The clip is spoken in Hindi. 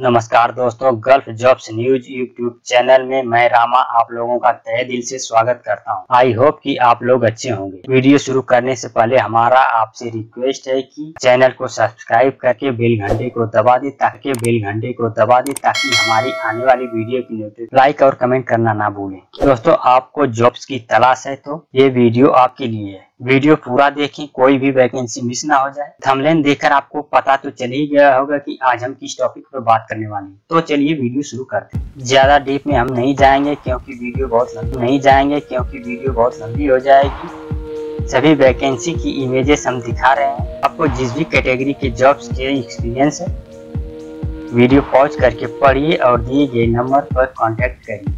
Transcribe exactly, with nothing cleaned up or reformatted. नमस्कार दोस्तों, gulf jobs news YouTube channel में मैं रामा आप लोगों का तहे दिल से स्वागत करता हूं। आई होप कि आप लोग अच्छे होंगे। वीडियो शुरू करने से पहले हमारा आपसे रिक्वेस्ट है कि चैनल को सब्सक्राइब करके बेल घंटे को दबा दें ताकि बेल घंटे को दबा दें ताकि हमारी आने वाली वीडियो की नोटिफिकेशन, लाइक और कमेंट करना ना भूलें। दोस्तों, आपको जॉब्स की तलाश है तो ये वीडियो आपके लिए है। वीडियो पूरा देखें, कोई भी वैकेंसी मिस ना हो जाए। थंबनेल देखकर आपको पता तो चल ही गया होगा कि आज हम किस टॉपिक पर बात करने वाले हैं। तो चलिए वीडियो शुरू करते हैं। ज्यादा डीप में हम नहीं जाएंगे क्योंकि वीडियो बहुत लंबी नहीं जाएंगे क्योंकि वीडियो बहुत लंबी हो जाएगी। सभी वैकेंसी की इमेजेस हम दिखा रहे हैं। आपको जिस भी कैटेगरी के जॉब्स के एक्सपीरियंस है, वीडियो पॉज करके पढ़िए और दिए गए नंबर पर कॉन्टेक्ट करिए।